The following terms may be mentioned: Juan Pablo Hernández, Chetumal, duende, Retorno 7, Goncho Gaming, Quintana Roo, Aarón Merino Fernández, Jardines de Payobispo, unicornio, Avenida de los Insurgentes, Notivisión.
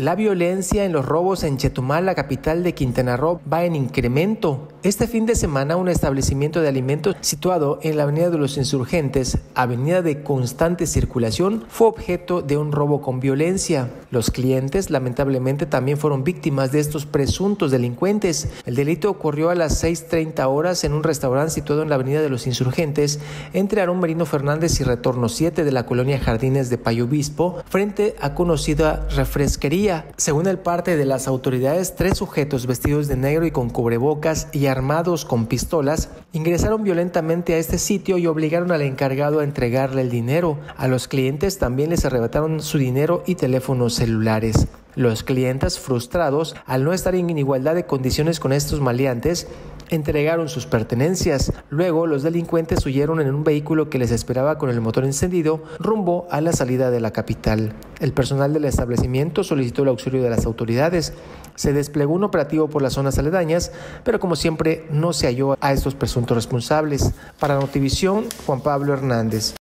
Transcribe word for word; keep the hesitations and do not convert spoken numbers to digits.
La violencia en los robos en Chetumal, la capital de Quintana Roo, va en incremento. Este fin de semana, un establecimiento de alimentos situado en la Avenida de los Insurgentes, avenida de constante circulación, fue objeto de un robo con violencia. Los clientes, lamentablemente, también fueron víctimas de estos presuntos delincuentes. El delito ocurrió a las seis treinta horas en un restaurante situado en la Avenida de los Insurgentes, entre Aarón Merino Fernández y Retorno siete de la colonia Jardines de Payobispo, frente a conocida refresquería. Según el parte de las autoridades, tres sujetos vestidos de negro y con cubrebocas y armados con pistolas ingresaron violentamente a este sitio y obligaron al encargado a entregarle el dinero. A los clientes también les arrebataron su dinero y teléfonos celulares. Los clientes, frustrados al no estar en igualdad de condiciones con estos maleantes, entregaron sus pertenencias. Luego, los delincuentes huyeron en un vehículo que les esperaba con el motor encendido rumbo a la salida de la capital. El personal del establecimiento solicitó el auxilio de las autoridades. Se desplegó un operativo por las zonas aledañas, pero como siempre no se halló a estos presuntos responsables. Para Notivisión, Juan Pablo Hernández.